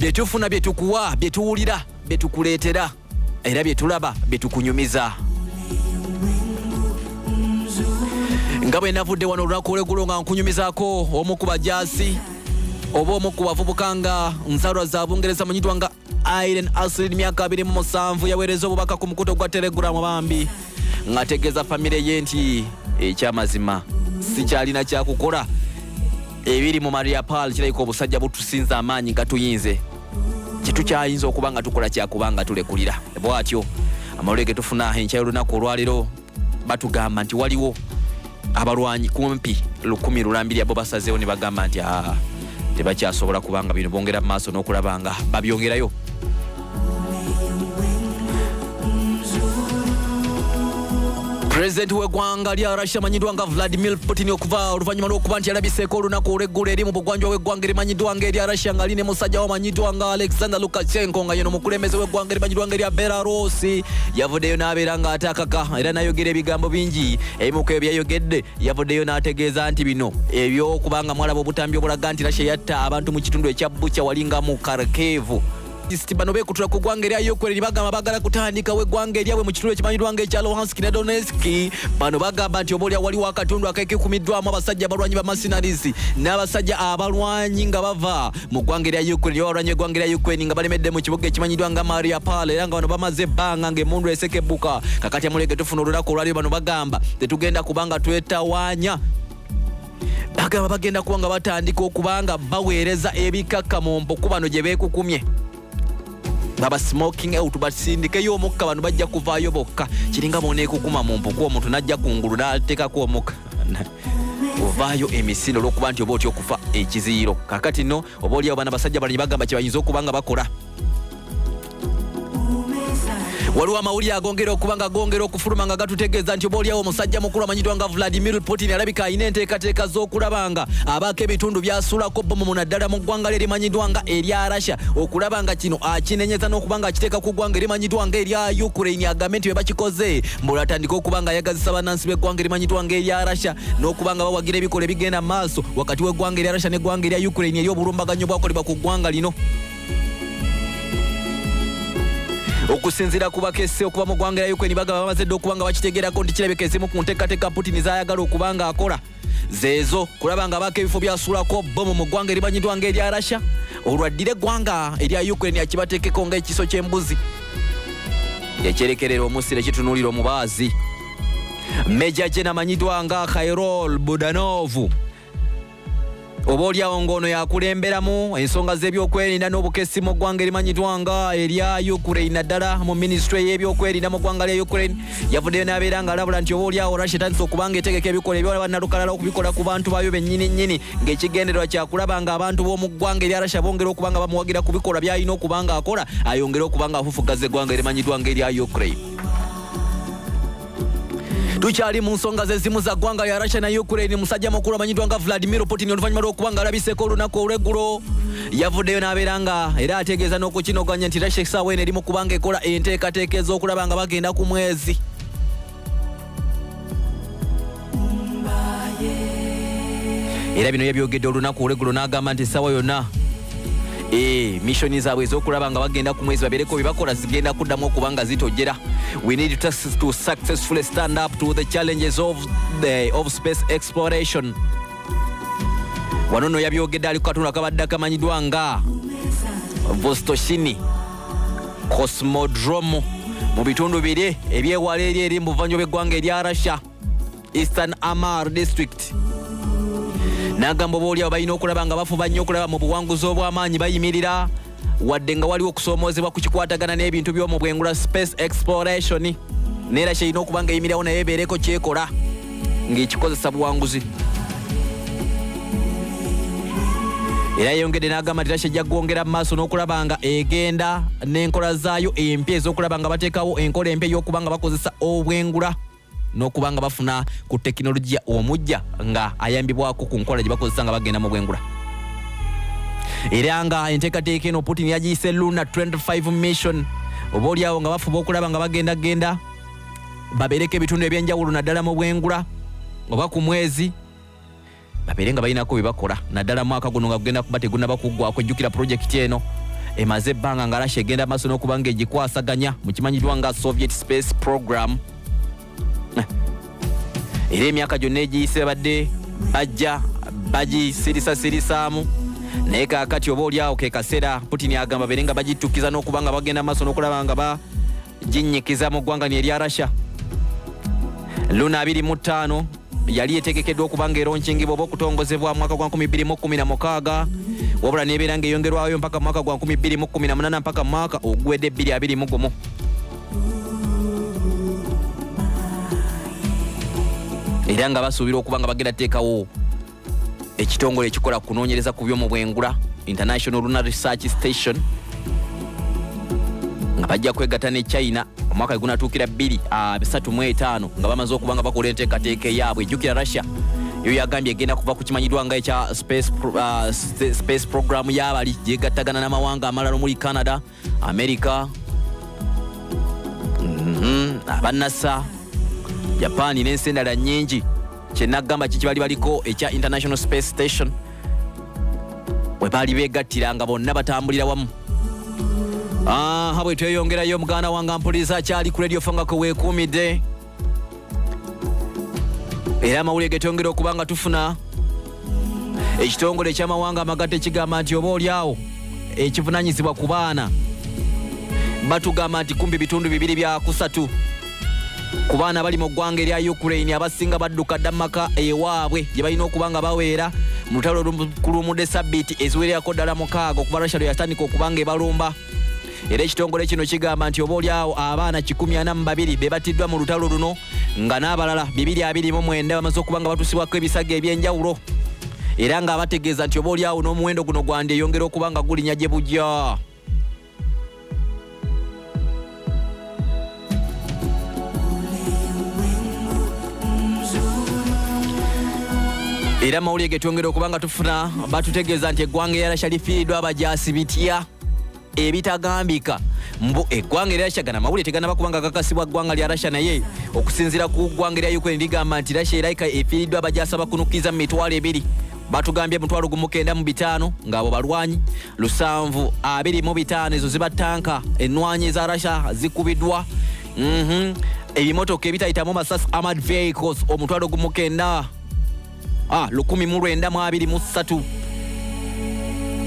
Byetufuna byetukuwa, byetuwulira, byetukuleetera, era byetulaba, byetukunyumiza. Nga bwe navudde wano olunaku olweggulo nga nkunyumizaako omu ku bajaasi oba omu ku bavubuka nga nsalwa za Bungereza manyitwa nga Iron Acid myaka 27 yaweereza obubaka ku mukuto gwa Telegram bambi ng'ategeeza famire ye nti ekyamazima sikyalina kyakukola. Ebiri mu Mariupol kirabika obusajja butusinza amaanyi nga tuyinze kyetukyayinza okuba nga tukola kyakuba nga tulekulira. Bw'atyo amawulire ge tufuna enkya olunaku olwaleero batugamba nti waliwo abalwanyi kumpi 12,000 basazeewo ne bagamba nti tebakyasobola kubanga bino bongera maaso n'okulabanga babyongerayo. President w'eggwanga lya Russia manyiddwa nga Vladimir Putin okuva oluvannyuma lw'okuba nti yalabiseeko olunaku olweggulo eri mu bugwanjuba w'eggwanga erimanyiddwa ng'erya Russia nga lina musajja wamanyiddwa nga Alexander Lukashenko nga yeno omukulembeze w'eggwanga erimanyiddwa ng'erya Belarus yavuddeyo n'abeera ng'atakaka era n'ayogera ebigambo bingi ebimu ku ebyo byayogedde. Yavuddeyo n'ategeeza nti bino eby'okubanga mwalaba obutambi obulaga nti Russia yatta abantu mu kitundu ekya Bucha walinga mu Kharkiv. Istibano be kutura kugwanga erya yokweri bagamba bagala kutandika wegwanga erya we mu kitundu ekimanyirwa ng'ekya Luhansk ne Donetsk. Bano bagamba nti obolya wali wakatundu akekumiddwamu abasajja abalwanyi ba masinalizi n'abasajja abalwanyi nga bava mu gwanga erya yokweri abalwanyi gwanga erya yokweri nga balemedde mu kibuga ekimanyirwa nga Mariupol era nga bano bamaze ebbanga ng'emmundu esekebuka. Kakati amulege tufuna olulako olwali bano bagamba tetugenda kubanga twetawaanya. Bagamba bagenda kubanga batandika okubanga baweereza ebikakkamombo ku bano gye beekukumye. Baba smoking out but sindikeyo omukka bano bajja kuvaayo bokka kiringa boneekukuma mu mpuku omuntu najja kungulu n'ateekako omukka ovaayo emisino olw'okuba nti oba otya okufa ekiziiro. Kakati no oba oliawo bana basajja balanyi bagamba kye bayinza okubanga bakola. Waliwo amawulire agongera okubanga agongera okufuluma nga gatutegeeza nti oba oliawo omusajja mukulu amanyidwa nga Vladimir Putin alabika alina enteekateeka z'okulabanga abaako ebitundu byasulako bbomu munaddala mu ggwanga erimanyidwa nga erya Russia okulabanga kino akinenyeza n'okubanga akiteeka ku ggwanga erimanyidwa nga erya Ukraine agambe nti be bakikoze mbola atandika okubanga ayagazisa bannansi b'eggwanga erimanyidwa nga erya Russia n'okubanga bawagira ebikola ebigenda maaso wakati w'eggwanga erya Russia n'eggwanga erya Ukraine ery'obulumbaganyo bwakolebwa ku ggwanga lino. Okusinzira ku bakesse okuva mu ggwanga erya Ukraine bagaba bamazedde okubanga bakitegeerako nti kirabika ezimu ku nteekateeka Putin z'ayagala okubanga akola zeezo kulabanga abaako ebifo byasulako bbomu mu ggwanga erimanyiddwa ng'erya Russia olwaddira eggwanga erya Ukraine yakibateekeko ng'ekiso ky'embuzi ekyerekerera omusire kitunuulira omubaazi. Meja Jena amanyiddwa nga Khairol Budanovu oba oliawo ng'ono yakulemberamu ensonga z'ebyokwerinda n'obukessi mu ggwanga erimanyiddwa nga erya Ukraine ddala mu minisitule y'ebyokwerinda mu ggwanga lya Ukraine yavuddeyo n'abeera ng'alabula nti oba oliawo Russia etandise okubanga etegeka ebikola ebyolaba nalukalala okubikola ku bantu baayo bennyini ng'ekigendererwa kyakulaba ng'abantu b'omu ggwanga erya Russia bongera okubanga bamuwagira ku bikolwa by'alina okubanga akola ayongere okubanga afufugaza eggwanga erimanyiddwa ng'erya Ukraine. Tukyali mu nsonga z'ezimu za ggwanga lya Russia na Ukraine musajja mukulu amanyiddwa nga Vladimir Putin oluvannyuma lw'okubanga alabiseeko olunaku olweggulo yavuddeyo n'abeera nga era ategeeza n'okukinoganya nti Russia essaawa eno eri mu kubanga ekola enteekateeka ez'okulaba nga bagenda ku mwezi. Era bino yabyogedde olunaku olweggulo n'agamba nti essaawa yonna missioni zaabwe ez'okulaba nga bagenda ku mwezi babeereko bye bakola zigenda kuddamu okubanga zitojjera. We need to successfully stand up to the challenges of space exploration. Wanono yabyogedde ali kukatundu kabadde akamanyiddwa nga Vostochni Cosmodrome mu bitundu biri ebyewala eri eri mu buvanjuba bw'eggwanga erya Russia Eastern Amar District. N'agamba oba oliawo balina okulaba nga bafuba nnyo okulaba mu buwanguzi obw'amaanyi bayimirira wadde nga waliwo okusoomoozebwa ku kikwatagana n'ebintu by'omu bwengula space exploration neera kyeyina okuba nga eyimirirawo naye ebeereko kyekola ng'ekikozesa buwanguzi. Era yeyongedde n'agamba nti Russia ejja kwongera mu maaso n'okulaba nga egenda n'enkola zaayo empya ez'okulaba nga bateekawo enkola empya ey'okuba nga bakozesa obwengula n'okuba nga bafuna ku tekinologiya omujja nga ayambibwako ku nkola gye bakozesa nga bagenda mu bwengula. Era nga enteekateeka eno Putin yagiyise Luna 25 mission oba oliawo nga bafuba okulaba nga bagendagenda babeereko ebitundu ebyenjawulo naddala mu bwengula oba ku mwezi babeere nga balinako bye bakola naddala mwaka guno nga gugenda kuba tegunabakuggwako. Jjukira pulojekiti eno emaze ebbanga nga Russia egenda maaso n'okubanga egikwasaganya mu kimanyiddwa nga Soviet Space Program. Era emyaka gyonna egiyise badde bajja bagisirisamu naye kaakati oba oli awo ke kaseera Putin agamba berenga bagitukiza n'okubanga bagenda maaso n'okulaba nga baginnyikiza mu ggwanga erya Russia. Luna 25 yali etegekeddwa okubanga eronkingibwa oba okutongozebwa mwaka gwa 2016 wabula nebeera ng'eyongerwayo mpaka mwaka gwa 2018 mpaka mwaka ogwedde 2021. Era nga basuubira okubanga bagenda teekawo ekitongole ekikola kunoonyereza ku by'omubwengula International Lunar Research Station nga bajja kwegatta ne China omwaka gunatukira 2035 nga bamaze okubanga bakola enteekateeka yaabwe. Jjukira Russia yo yagambye egenda kuva ku kimanyiddwa nga ekya space program y'abali gyegattagana n'amawanga amalala omuli Canada, America, abanasa, Japan n'ensi endala nnyingi. Kye nagamba kiki bali baliko ekya International Space Station we baali beegattiranga bonna batambulira wamu. Habwe tweyongerayo muganda wanga mpuliza kyali ku radio fanga ko weekumidde. Era mawulire getongera okubanga tufuna ekitongole ekyamawanga amagatte kigamba nti oba oliawo ekivunaanyizibwa ku baana batugamba nti kumbi bitundu 2/3 ku baana bali mu ggwanga erya Ukraine abasinga badduka dda maka ewaabwe gye balina okubanga baweera mu lutalo olumudde sabbiiti eziwererako ddala mukaaga okuva Russia lwe yatandika okubanga ebalumba. Era ekitongole kino kigamba nti oba oliawo abaana 142 be battiddwa mu lutalo luno nga n'abalala 229 bamaze okubanga batusibwako ebisago ebyenjawulo. Era nga abategeeza nti oba oliawo n'omuwendo guno gwandyeyongera okubanga gulinnya gye bujja. Era mawulire getongera okubanga tufuna batutegeeza nti eggwanga erya Russia lifiiriddwa abajasi bitya ebitagambika. Mbu eggwanga erya Russia gana mawulire tegana bakubanga kakasibwa ggwanga lya Russia naye okusinzira ku ggwanga erya Ukraine ligamba nti Russia eraika efiiriddwa abajasi abakunukiza mitwalo 2. Batugambye mutwalo gumukenda mu 5 ng'abo balwanyi 725 ezo ziba tanka enwanyi za Russia zikubidwa. Ebimotoka ebitayitamu masasi armored vehicles omutwalo gumukenda 1923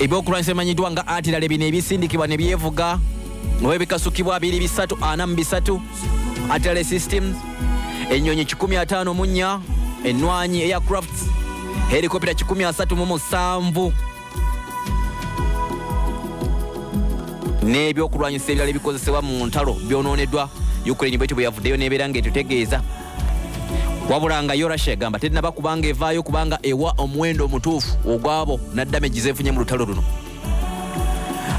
ebyokulwanyisa ebimanyiddwa nga atilale bino ebisindikibwa ne byevuga oba ebikasukibwa 2343 atilale systems, ennyonyi 154, enwanyi aircrafts, helikopita 137 n'ebyokulwanyisa ebirala ebikozesebwa mu ntalo byonooneddwa Ukraine bwetyo bwe yavuddeyo n'ebeera ng'etutegeeza. Wabulanga yo Russia egamba tedina bakubanga evaayo kubanga ewa omuwendo omutuufu ogwabo n'addamage zeefunye mu lutalo luno.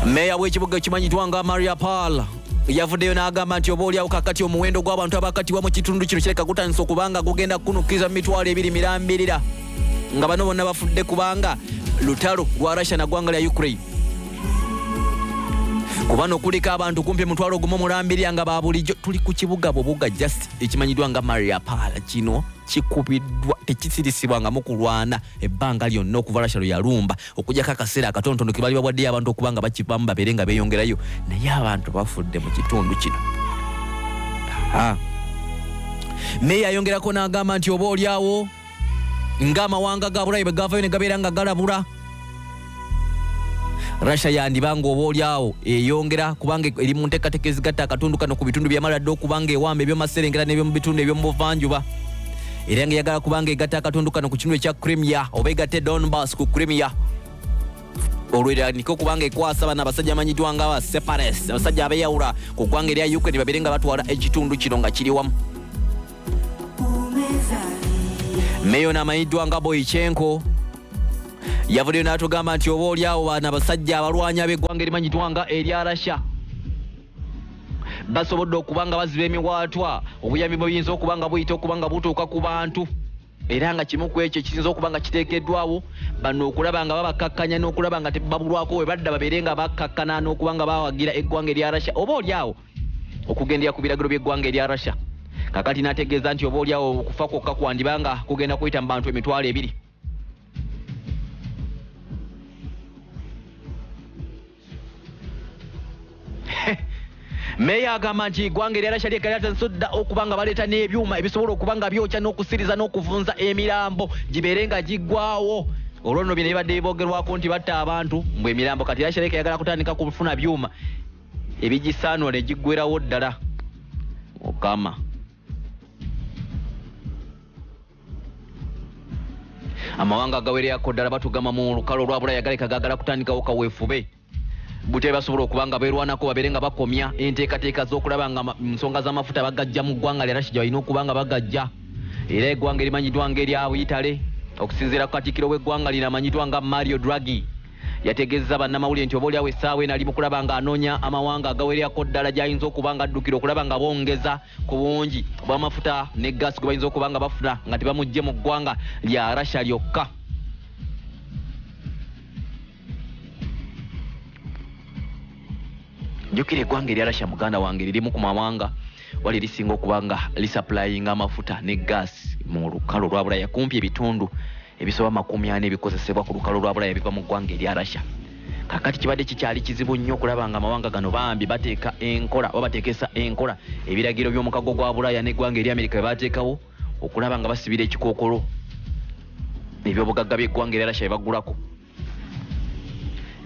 Meeya w'ekibuga ekimanyiddwa nga Mariupol yavuddeyo n'agamba nti oba oliawo kakati omuwendo gw'abantu abakatibwa mu kitundu kino kireka gutandisa okubanga gugenda kunukkiriza mu mitwalo 2 nga bano bonna bafudde kubanga lutalo gwa Russia na ggwanga lya Ukraine. Kubano kulika abantu kumpi mutwalo gumu mulambirya nga babulijjo tuli ku kibuga bobuga just ekimanyiddwa nga Mariupol kino kikubiddwa tekisirisibwa nga mukulwana ebbanga lyonna okuva Russia lwe yalumba okujja kakaseera akatontono ke bali babwadde abantu okubanga bakipamba baberenga beeyongerayo naye abantu bafudde mu kitundu kino. Meeya ayongerako n'agamba nti oba oliawo ng'amawanga ga Burayi bwe gavayo ne gabeera nga galabula Russia yandibanga oba oliawo eyongera kubanga eri mu nteekateeka ezigatta akatundu kano ku bitundu byamaladde okubanga ewamba eby'omaserengeta n'eby'omu bitundu eby'omubuvanjuba. Era ng'eyagala kubanga egatta akatundu kano ku kitundu ekya Crimea oba egatte Donbass ku Crimea. Olw'eryanika okubanga ekwasa bano abasajja amanyiddwa nga aba separates, abasajja abeeyawula ku ggwanga erya Ukraine babeere nga batwala ekitundu kino nga kiri wamu. Meeya amanyiddwa nga Vonikov yavudde n'atugamba nti oba oliawo bano abasajja abalwanyi ab'eggwanga erimanyiddwa nga erya Russia basobodde okubanga baziba emiwaatwa obuyambi bwe buyinza okubanga buyita okubanga butuuka ku bantu. Era nga kimu ku ekyo kisinza okubanga kiteekeddwawo bano okulaba nga babakakkanya n'okulaba nga tebabulwako we badda babeere nga bakkakkana n'okubanga bawagira eggwanga erya Russia oba oliawo okugendera ku biragiro by'eggwanga erya Russia. Kakati n'ategeeza nti oba oliawo okufa kwokka kwandibanga kugenda kuyita mu bantu 2,000. Meya agamaji gwange lera shali kalata sudda okubanga baleta nebyuma ebisobolo okubanga byocha nokusiriza nokuvunza emirambo jiberenga jigwawo olono bine bade bogerwako nti batta abantu mbwe mirambo kati yashereke yagala kutandika kufuna byuma ebijisano le jigwerawo ddala okama amawanga gawere yakoddala batugama mu lukalo lwabula yagaleka gagala kutandika okawefube Buteba sobolo kubanga berwanako baberenga bakomya enteekateeka z'okulabanga nsonga z'amafuta bagajja mu ggwanga lya Russia ino kubanga bagajja era eggwanga erimanyiddwa ng'eryawe Itale okusinziira ku Katikkiro w'eggwanga linamanyiddwa nga Mario Draghi yategeeza bannamawulire nti oboolyawo essaawa eno ali mu kulabanga anoonya amawanga agaweryako ddala gy'ayinza okubanga addukira okulabanga bongeza ku bungi bw'amafuta ne gas gwe bayinza okubanga bafuna nga tebamugje mu ggwanga lya Russia lyokka. Jukire gwange lya Russia muganda wange lirimu ku mawanga wali lisinga okubanga lisuplying amafuta ne gas mu lukalo lwabula yakumpi ebitundu ebisoba makumi ane ebikozesebwa ku lukalo lwabula yabiva mu gwange lya Russia. Kakati kibadde kikyali kizibu nnyo okulabanga amawanga gano bambi bateeka enkola oba bateekesa enkola ebiragiro by'omukago gwa Bulaya ne gwange lya America bateekawo okulabanga basibira ekikookolo ebyobugagga by'eggwange lya Russia ebagulako.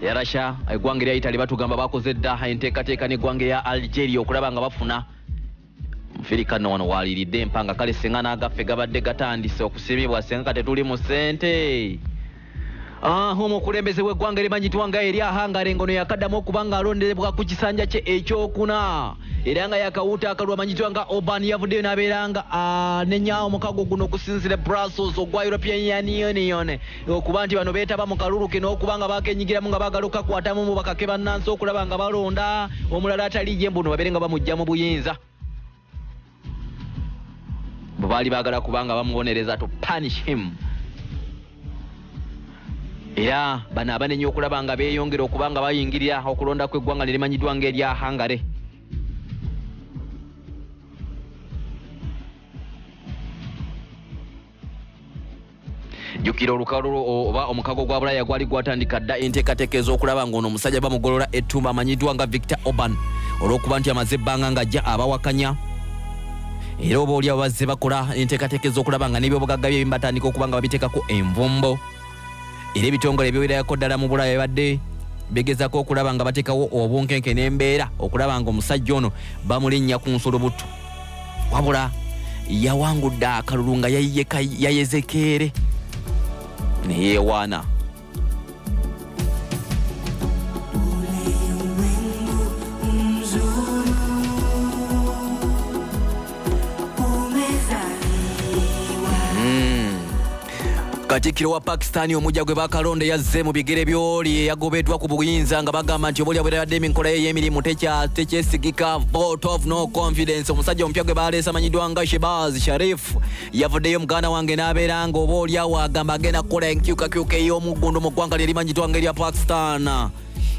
Ya Russia egwange lya Italy batugamba bakoze edda enteekateeka n'eggwange ya Algeria okulabanga bafuna mfirikano wano waliridde empanga kale senga n'agaffe gabadde gatandise okusimibwa senga kate tuli mu ssente. Omukulembeze w'eggwanga erimanyiddwa nga Hungary ngono yakaddamu okubanga alonderebwa ku kisanja kye ekyokuna era nga yakawuta akalwa amanyiddwa nga Orban yavuddeyo n'abeeranga anenya omukago guno okusinziira Brussels ogwa European Union okuba nti bano beetaba mu kalulu kino okubanga bakennyigiramu nga baagaluka kwatamu mu bakake bannansi okulaba nga balonda omulala ataliiye mbuno babeere nga bamugja mu buyinza bwe baali baagala kubanga bamubonereza to punish him. Era bana abanenye okulabanga beeyongera okubanga bayingirira okulonda kw'eggwanga lirimanyiddwa ng'erya Hungary. Jukira olukalo oba omukago gwa Bulaya gwali gwatandika dda enteekateeka ez'okulaba ng'ono omusajja bamugolola ettumba amanyiddwa nga Victor Orban olw'okuba nti amaze ebbanga ng'ajja abawakanya era oba oli abazze bakola enteekateeka ez'okulaba nga n'ebyobugagga bye batandika okubanga babiteekako envumbo. Ile bitongole byobirayako ddala mu Bulaya badde begezaako okulaba nga bateekawo obunkenke n'embeera okulaba nga omusajja ono bamulinnya ku nsulubutu wabula yawangudde akalulu nga yayezekeere neyeewaana. Katikkiro wa Pakistan omujja gwe bakalonde yazze mu bigere by'oli eyagobeddwa ku buyinza nga bagamba nti oboolyawo bwe yabadde enkola ye ey'emirimu tekyesigika vote of no confidence. Omusajja omupya gwe baaleese amanyiddwa nga Shehbaz Sharif yavuddeyo muganda wange n'abeera nga oboolyawo agamba agenda kukola enkyukakyuka ey'omuggundu mu ggwanga lyerimanyiddwa ng'erya Pakistan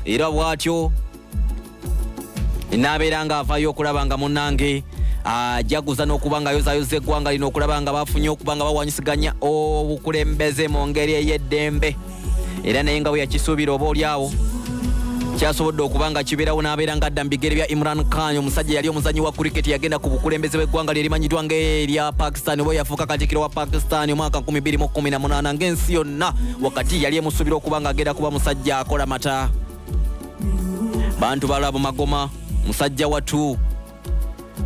era bw'atyo n'abeera ng'avaayo okulaba nga munnange ajaguza n'okubanga yozayoza eggwanga lino okulaba nga bafunye okubanga bawanyisiganya obukulembeze mu ngeri ey'eddembe era naye nga bwe yakisuubira obaolyawo kyasobodde okubanga kibeerawo n'abeera nga adda mu bigere bya Imran Khan omusajja yali omuzannyi wa kuriketi yagenda ku bukulembeze bw'eggwanga lyerimanyiddwa ng'erya Pakistan bwe yafuuka Katikkiro wa Pakistan omwaka 2018 ng'ensi yonna wakati yali emusuubira okubanga agenda kuba musajja akola mata bantu balabo magoma musajja watu.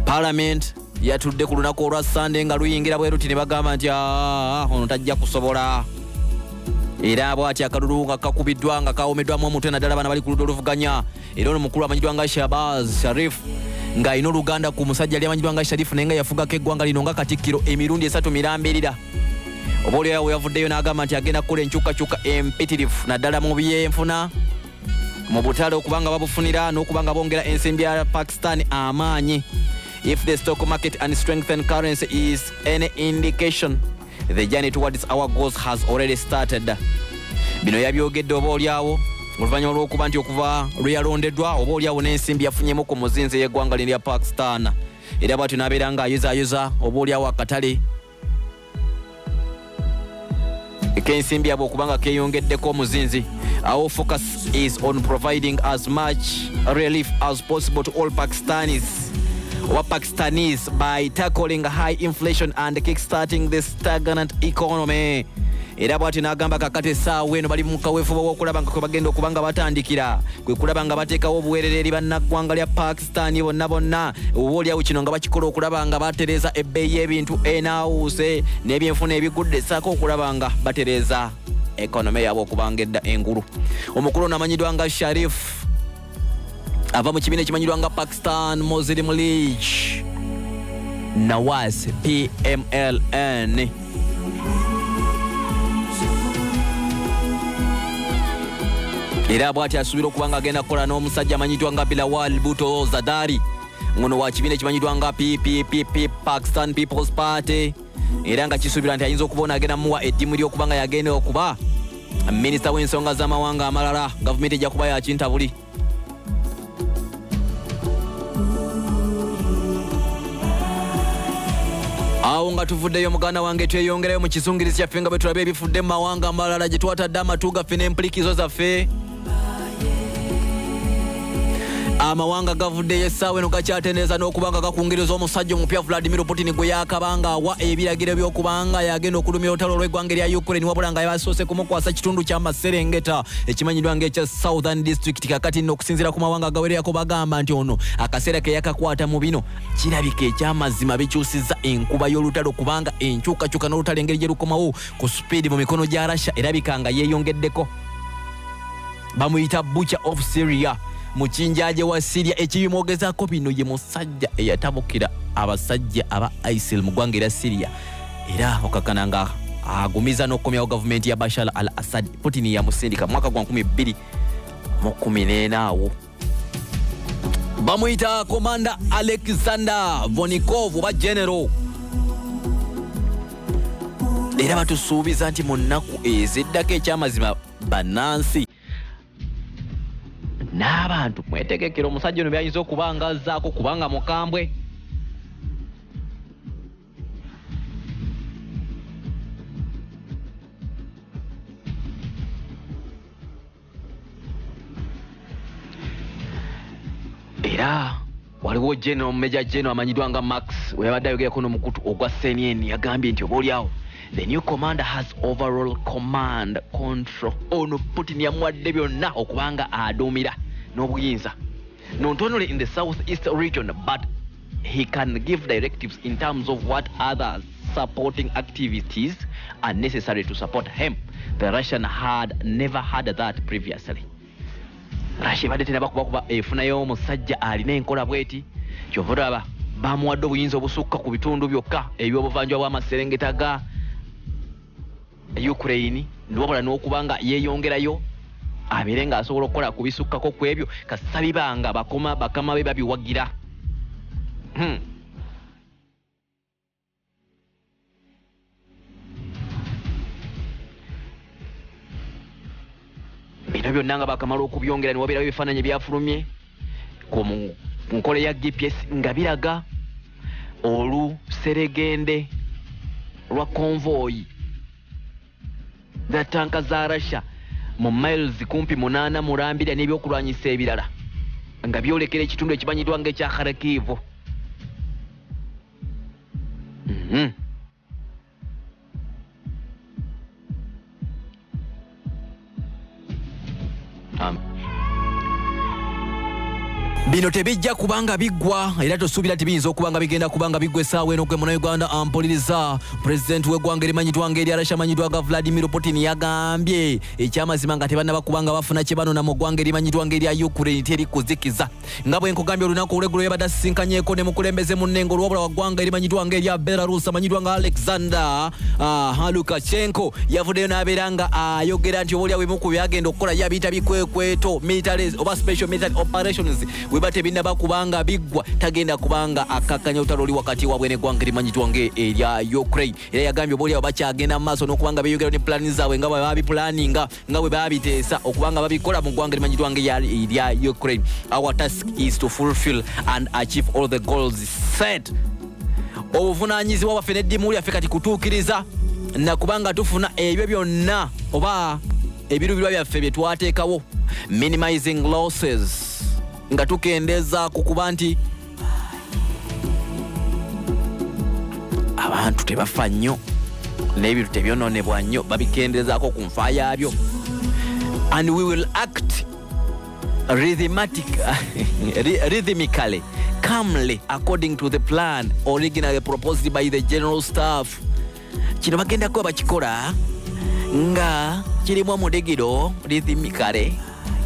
Parliament yatudde ku lunaku olwa Sunday nga luyingira bwe ruti ne bagamba nti ono tajja kusobola era bw'ati akalulu nga kakubiddwa nga kawomeddwamu omuntu naddala bana bali ku ludda oluvuganya era ono mukulu amanyiddwa nga Shehbaz Sharif nga alina oluganda ku musajja ali amanyiddwa nga Sharif naye nga yafugako eggwanga lino nga Katikkiro emirundi 3 mirambirira obaolyawo yavuddeyo n'agamba nti agenda kukola enkyukakyuka empitirivu naddala mu byenfuna mu butale okubanga babufunira n'okubanga bongera ensimbi ya Pakistan amaanyi. If the stock market and strengthened currency is any indication, the journey towards our goals has already started. Bino yabyogedde obaolyawo oluvannyuma olw'okuba nti okuva lwe yalondeddwa obaolyawo n'ensimbi yafunyeemu ku muzinzi ey'eggwanga lya Pakistan era bw'atyo n'abeera ng'ayozaayoza obaolyawo akatale ek'ensimbi yabwe okubanga keeyongeddeko omuzinzi Our focus is on providing as much relief as possible to all Pakistanis or Pakistanis by tackling high inflation and kickstarting the stagnant economy. Era bwati n'agamba kakate saa weno bali mu kaweefube w'okulaba nga kwe bagenda okubanga batandikira kwe kulaba nga bateekawo obuweerera bannaggwanga lya Pakistan bonna bonna oboolyawo kino nga bakikola okulaba nga batereeza ebbeeyi y'ebintu enaawuse n'ebyenfuna ebigudde ssaako okulaba nga batereeza ekonomi yaabwe okubanga edda engulu. Omukulu n'amanyidwa nga Sharif ava mu kibiina ekimanyidwa nga Pakistan Muslim League Nawaz PMLN. Era bwati asubira okubanga agenda kukola n'omusajja amanyitwa nga Bilawal Bhutto Zardari ngono wa kibiina ekimanyitwa nga PPP Pakistan People's Party, era nga kisuubira nti ayinza okubona agenda muwa eddimu ly'okubanga yagenda okuba minisita w'ensonga z'amawanga amalala. Gavumenti ejja kuba yakintabuli. Awo nga tuvuddeyo muganda wange tweyongereyo mu kisungirizi kyaffe nga bwe tulabe ebifudde mu mawanga amalala gye twatadde amatu gaffe n'empulikizo zaffe. Amawanga gavuddeyo essaawa eno gakyateneeza n'okubanga gakungiriza omusajja omupya Vladimir Putin gwe yaakabanga awa ebiragiro by'okubanga yagenda okulumya olutalo olw'eggwanga erya Ukraine wabula nga yabasoose kumukwasa kitundu ky'amaserengeta ekimanyiddwa ng'ekya Southern District. Kakati nno okusinziira ku mawanga agawererako bagamba nti ono akaseera ke yakakwata mu bino kirabika ekyamazima bikyusizza enkuba y'olutalo kubanga enkyukakyuka n'olutalo engeri gye lukomawo ku speedi mu mikono gya Russia erabika nga yeeyongeddeko. Bamuyita Butcher of Syria, muchinjaje wa Syria ekiyimwogezaako bino ye musajja eyatabukira abasajja aba ISIL mu ggwanga erya Syria era okakana nga agumiza n'okomyawo gavumenti ya Bashar al Assad. Putin yamusindika mwaka gwa 2014 awo. Bamuyita Komanda Alexander Vonikov oba General. Era batusuubiza nti mu nnaku eziddako ekyamazima bannansi n'abantu mwetegekera omusajja ono byayinza okubanga azzaako kubanga mukambwe. Era waliwo jeno meja jeno amanyidwa nga Max weyabadde ayogerako n'omukutu ogwa CNN yagambye nti obaoliawo the new commander has overall command control. Ono Putin yamuwadde byonna okubanga aduumira n'obuyinza, not only in the southeast region, but he can give directives in terms of what other supporting activities are necessary to support him. The Russian had never had that previously. Russia badde tenabakuba efunayo omusajja alina enkola bweti kyovodaba bamuwadde obuyinza obusukka ku bitundu byokka ebyobuvanjwa bw'amaserengeta ga Ukraine n'obula n'okubanga yeeyongerayo abirenga asobola okukola ku bisukkako ku ebyo kasabibanga bakoma bakama be babiwagira. Bino byonna nga bakamala okubyongera niwabeera ebifaananyi byafulumye ku nkola ya GPS nga biraga oluseregende lwa konvooyi za tanka za Russia mu miles kumpi munana mulambira n'ebyokulwanyisa ebirala nga byolekera ekitundu ekimanyidwa ng'ekya Kharkiv. Bino tebijja kubanga bigwa era tosuubira tibiyinza okubanga bigenda kubanga bigwa essaawa eno gwe munnayuganda ampuliriza. Pulezidenti w'eggwanga erimanyidwa ng'erya Russia amanyidwa nga Vladimir Putin yagambye ekyamazima nga tebannaba nga bafuna kye banona mu ggwanga erimanyidwa ng'erya Ukraine teri kuzikiza. Nga bwe nkugambye olunaku olweggulo yabadde asisinkanyeeko ne mukulembeze munne ng'olwabula wa ggwanga erimanyidwa ng'erya Belarus amanyidwa nga Alexander Halukachenko yavuddeyo n'abeera nga ayogera nti obaolyawo ebimu ku byagenda okukola yabiyita bikwekweto military oba special military operations webate binaba kubanga bigwa tagenda kubanga akakanya utalo oli wakati wabwe n'eggwanga erimanyidwa ng'erya Ukraine. Era yagambye obaolyawo bakyagenda mu maaso n'okubanga beeyogera ne pulaani zaabwe nga bwe babipulaaninga nga bwe babiteesa okubanga babikola mu ggwanga erimanyidwa ng'erya Ukraine. Our task is to fulfill and achieve all the goals set. Obuvunaanyizibwa bwaffe n'eddimu lyaffe kati kutuukiriza na kubanga tufuna ebyo byonna oba ebiru bilwa byaffe bye twateekawo, minimizing losses, nga tukendeza ku kuba nti abantu tebafa nnyo n'ebintu tebyonoonebwa nnyo, babikendezaako ku nfa yaabyo. And we will act rhythmically, calmly, according to the plan originally proposed by the general staff. Kino bagenda kuba bakikola nga kirimu omudegiro rhythmically,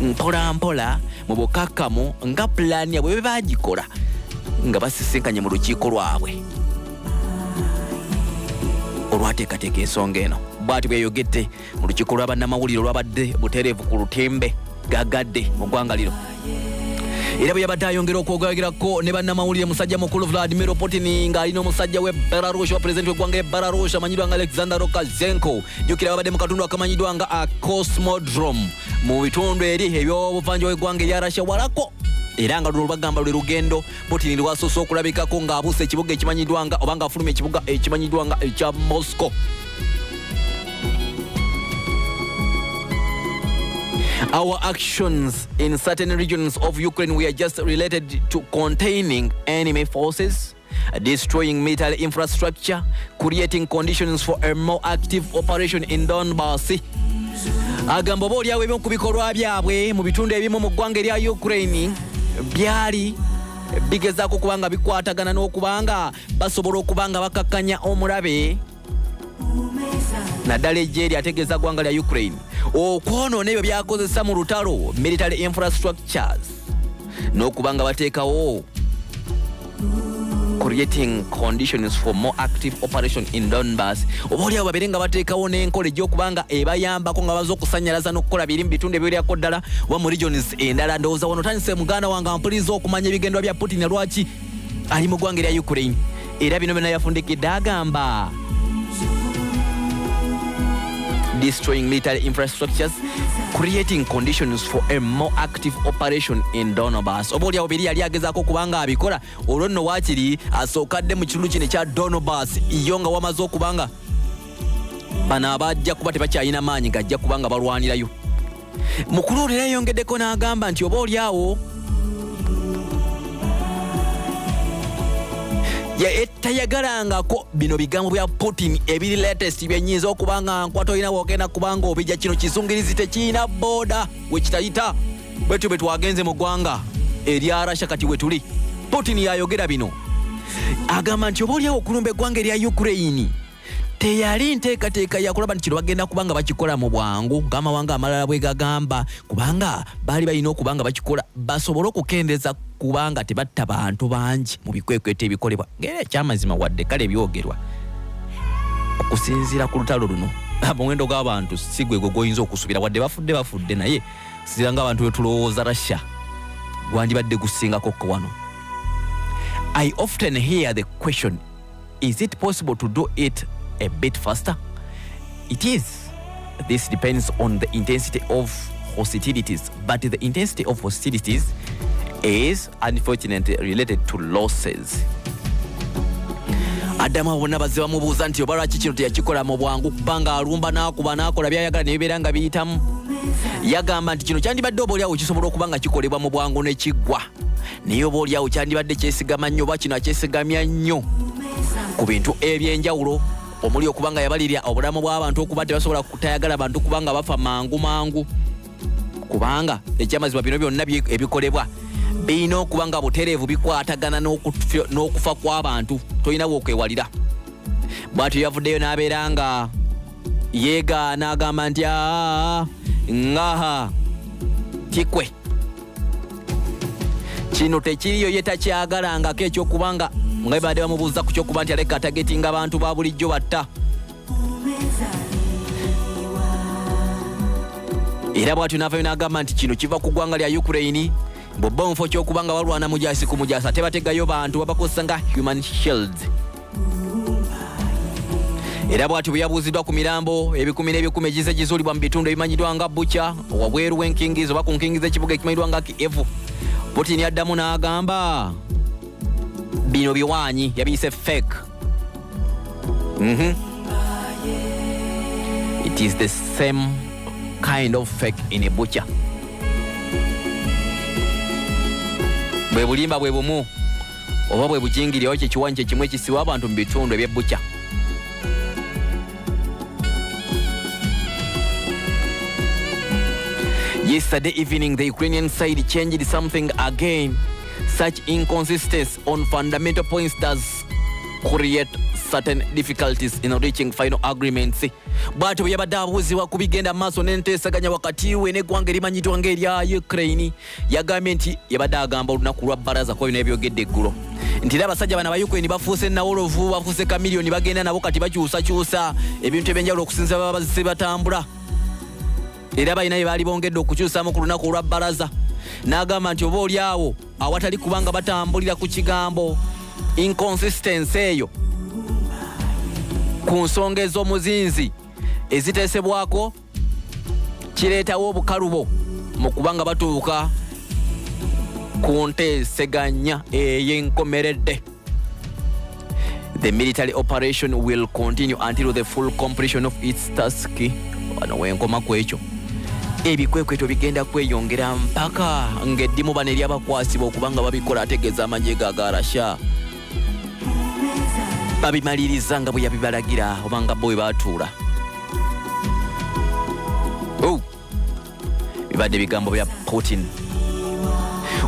mpola mpola, mu bukakkamu, nga plan yaabwe bwe bagikola nga basisinkanye mu lukiiko lwabwe olwateekateeka ensonga eno. Bwati bweyogedde mu lukiiko lw'abannamawulire olwabadde butereevu ku lutimbe gagadde mu ggwanga lino. Era bwe yabadde ayongera okwogerako ne bannamawulire, musajja mukulu Vladimir Putin ng'alina omusajja w'e Belarus, pulezidenti w'eggwanga lya Belarus amanyiddwa nga Alexander Lukashenko. Jjukira babadde mu katundu akamanyiddwa nga a Cosmodrome mu bitundu eri eby'obuvanjuba w'eggwanga lya Russia walako. Era nga luno bagamba lwe lugendo Putin lwasoose okulabikako ng'abuusa ekibuga ekimanyiddwa nga oba ng'afuluma ekibuga ekimanyiddwa nga ekya Moscow. Our actions in certain regions of Ukraine were just related to containing enemy forces, destroying military infrastructure, creating conditions for a more active operation in Donbass. Agamba bw'olyawo eby'omu ku bikolwa byabwe mu bitundu ebimu mu ggwanga erya Ukraine byali bigezaako kubanga bikwatagana n'okubanga basobola okubanga bakakkanya omulabe, naddala eggye eryategeeza ggwanga lya Ukraine okwonoona ebyo byakozesa mu lutalo, military infrastructures, n'okubanga bateekawo creating conditions for more active operation in Donbass. Obwolyawo babere nga bateekawo n'enkola egy'okubanga ebayambako nga baza okusanyalaza n'okukola biri mu bitundu eby'olyako ddala oba mu regions endala. Ndowooza wano otandise muganda wange ampuliriza okumanya ebigendwa bya Putin lwaki ali mu ggwanga erya Ukraine. Era bino byonna yafundikidde agamba destroying military infrastructures, creating conditions for a more active operation in Donbass. Oboli obiri yali agezaako kubanga abikola olwo nno waakiri asookadde mu kitundu kino ekya Donbass iyo nga wamaze okubanga bano abajja kuba tebakyalina maanyi gajja kubanga balwanirayo. Mukulu olera yongeddeko n'agamba nti oba oli awo tayagalangako bino bigambo bya Putin ebiri latest byenyiza okubanga nkwato ina wogenda kubanga obijja kino kisungirizi tekiina boda wekitayita bwetu betwagenze mu ggwanga erya Russia kati wetuli. Putin yayogera bino agamba nti obaolyawo okulumba eggwanga erya Ukraine teyali nteekateeka yakulaba nti kino bagenda kubanga bakikola mu bwangu ng'amawanga amalala bwe gagamba, kubanga baali balina okubanga bakikola basobole okukendeza kubanga tebatta bantu bangi mu bikwekweta ebikolebwa ng'era ekyamazima wadde kale byogerwa okusinziira ku lutalo luno. Omuwendo gw'abantu si gwe gwe goyinza okusuubira, wadde bafudde naye sinzira ng'abantu betulowooza Russia gwandibadde gusingako wano. I often hear the question, is it possible to do it a bit faster? It is. This depends on the intensity of hostilities, but the intensity of hostilities is unfortunately related to losses. Adama wona baziba mubuuza nti obala kikino teyakikola mu bwangu kubanga alumba n'akuba n'akola byayagala ne bibeera nga biyitamu. Yagamba nti kino kyandibadde oba olyawo kisobola okubanga kikolebwa mu bwangu n'ekiggwa, naye oba olyawo kyandibadde kyesigama nnyo oba kino akyesigamya nnyo ku bintu ebyenjawulo omuli okubanga yabalirya obulamu bw'abantu okuba tebasobola kutayagala abantu kubanga bafa mangu mangu, kubanga ekyamazima bino byonna ebikolebwa bino okubanga butereevu bikwatagana n'okufa kw'abantu, tolina bwokwewalira. Bwatyo yavuddeyo n'abeera nga yeegaana agamba nti ngaha tikwe kino tekiriyo yetakyagalangako ekyokubanga nga badde bamubuuza ku kyokuba nti aleka atagetinga abantu ba bulijjo batta. Era bwatyo n'avayo n'agamba nti kino kiva ku ggwanga lya Ukraine bobba mufo kyokubanga balwana mujasi ku mujasa tebategayo bantu babakozesa nga human shields. Era bwatyo bwe yabuuziddwa ku mirambo ebikumi n'ebikumi egizegizuulibwa mu bitundu ebimanyiddwa nga Bucha wabweru w'enkingizo oba ku nkingizo ekibuga ekimanyiddwa nga Kievu, Putin yaddamu n'agamba bino biwaanyi yabiyise fake. It is the same kind of fake in a butcher. Bwe bulimba bwe bumu oba bwe bujingirira oche kiwanje kimwe kisiwa abantu mbitundu ebye butcher. Yesterday evening, the Ukrainian side changed something again. Such inconsistency on fundamental points does create certain difficulties in reaching final agreements. But we have a davuziwa kubigenda maso n'enteesaganya wakati w'enneggwanga erimanyitwanga erya Ukraine. Yagambye yabadde agamba olunaku lwa bbaraza ko bino ebyogedde eggulo nti abasajja bano ba Ukraine bafuuse nnawolovu, bafuuse kamiliyoni, bagenda nabo kati bakyusakyusa ebintu ebyenjawulo okusinza babazize batambula. Era bayina bali bongedde okukyusaamu ku lunaku lwa bbaraza. N'agamba nti oba oli awo awatali kubanga batambulira ku kigambo inconsistency eyo ku nsonga ez'omuzinzi eziteesebwako kireetawo obukalubo mu kubanga batuuka ku nteeseganya ey'enkomeredde. The military operation will continue until the full completion of its task. Wano wenkoma kwekyo ebikwekweto bigenda kweyongera mpaka ng'eddimu bano eryabakwasibwa okubanga babikola ategeeza amagye ga Russia babimaliriza nga bwe yabibalagira oba nga bwe baatuula. Bibadde bigambo bya Putin.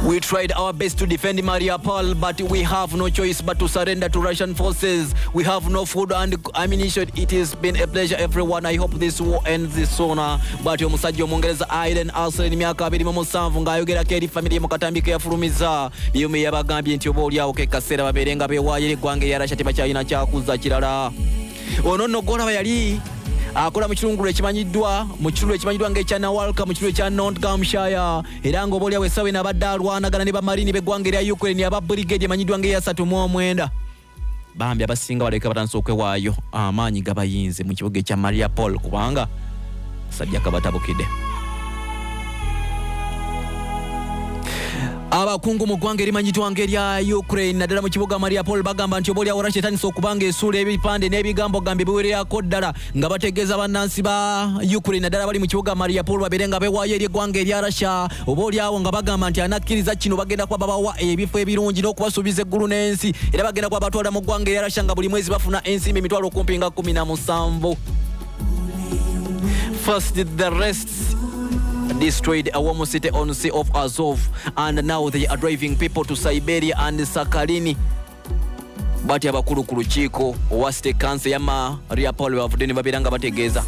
We tried our best to defend Mariupol, but we have no choice but to surrender to Russian forces. We have no food and ammunition. It has been a pleasure, everyone. I hope this war ends sooner. But omusajja Omungereza Aiden Arsenal myaka 27 nga ayogera keri family mukatambika yafulumiza. Biyume yabagambye nti oba oli awo ke kaseera baberenga bewaayire gwange ya Russia tebakyalina kyakuza kirala. Ono nno golaba yali akola mu kirungulu ekimanyiddwa ng'ekya Walka mu kirungulu ekya Nottinghamshire. Era ng'oba olyawo essaawa eno abadde alwanagana ne bamarini b'eggwanga erya Ukraine aba brigade emanyiddwa ng'eya 39. Bambi abasinga balabika batandise okwewaayo amaanyi gabayinze mu kibuga ekya Mariupol kubanga sajja kabatabukidde. Abakungu mu ggwanga erimanyiddwa ng'erya Ukraine naddala mu kibuga Mariupol bagamba nti oba olyawo Russia etandise okubanga esuula ebipande n'ebigambo biwererako ddala nga bategeeza bannansi ba Ukraine naddala bali mu kibuga Mariupol babeere nga beewaayo eri eggwanga erya Russia. Oba olyawo nga bagamba nti anakkiriza kino bagenda kuba babawa ebifo ebirungi n'okubasuubiza eggulu n'ensi. Era bagenda kuba batwala mu ggwanga erya Russia nga buli mwezi bafuna ensimbi emitwalo okumpi nga 17. First the rest destroyed a warm city on Sea of Azov, and now they are driving people to Siberia and Sakhalin. Bati abakulu ku lukiiko owaste kanse ya Mariupol bavudde babiranga bategeeza.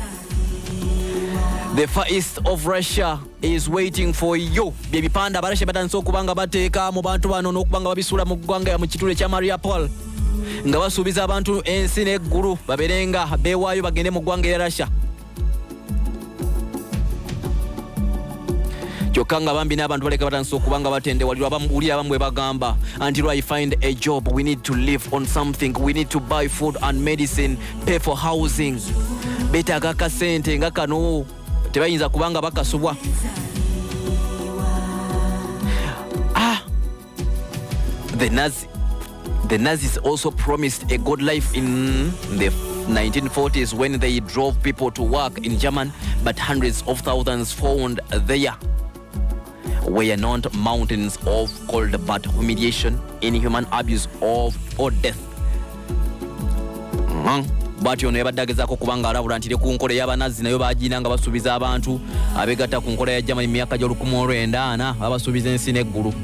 The far east of Russia is waiting for you. Bye bipanda abarashe batandise okubanga bateeka mu bantu bano n'okubanga babisula mu ggwanga mu kitule kya Mariupol nga basuubiza abantu ensi n'eggulu baberenga beewaayo bagende mu ggwanga erya Russia. Kyokanga bambi n'abantu baleka batandise okubanga batendewalirwa bamuwulira abamwe bagamba, until I find a job, we need to live on something, we need to buy food and medicine, pay for housing. Betaaga kasente nga kano tebayinza kubanga bakasubwa. The Nazis also promised a good life in the 1940s when they drove people to work in Germany, but hundreds of thousands found there were not mountains of cold but humiliation, inhuman abuse of or death. But ono yabaddagezako kubanga alabula nti kunkola y'Abanazi nayo baajinanga basuubiza abantu abegatta ku nkola ya Germany mu myaka gy'olukumi olw'endaana babasuubiza ensi n'eggulu.